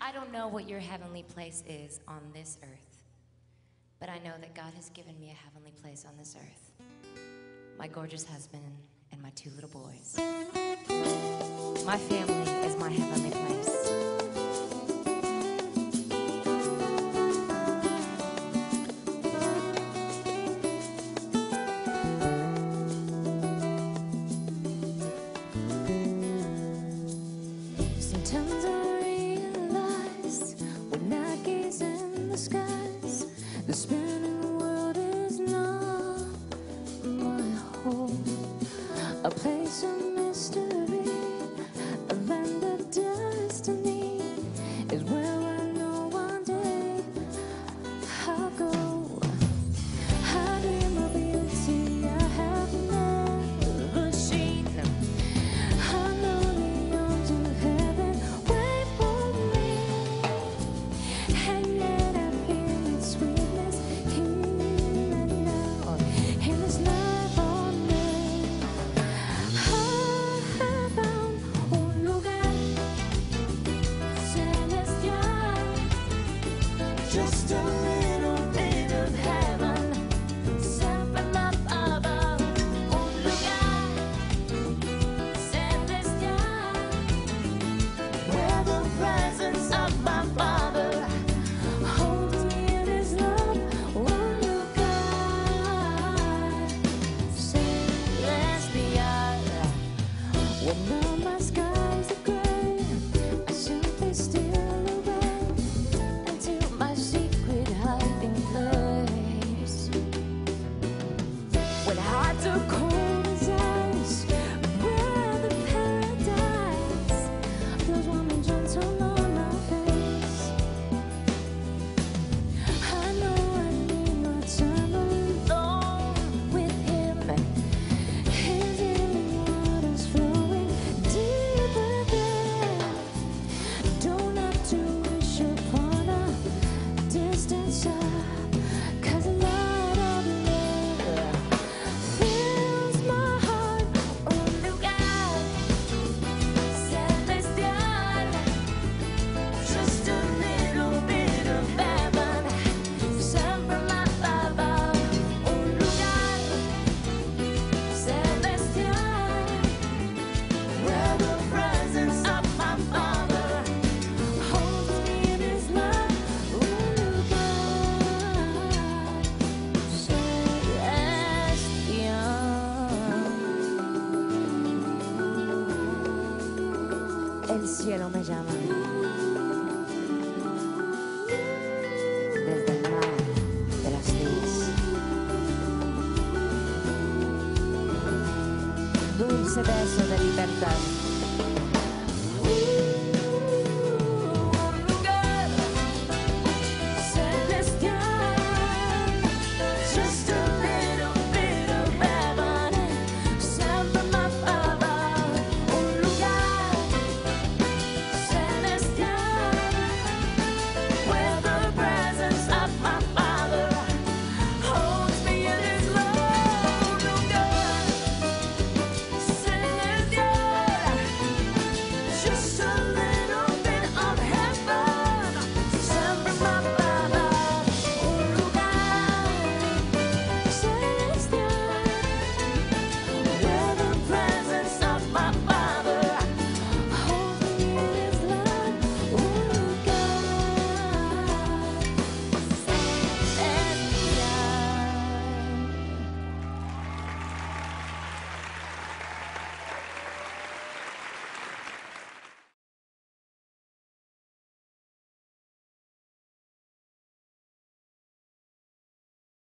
I don't know what your heavenly place is on this earth, but I know that God has given me a heavenly place on this earth. My gorgeous husband and my 2 little boys. My family is my heavenly place. A place of mystery, a land of destiny, is where I know one day I'll go. I dream of beauty I have never seen. I know the arms of heaven wait for me, and yet I feel its sweetness here and now. In this life cielo me llama, desde el mar de las nubes, dulce beso de libertad.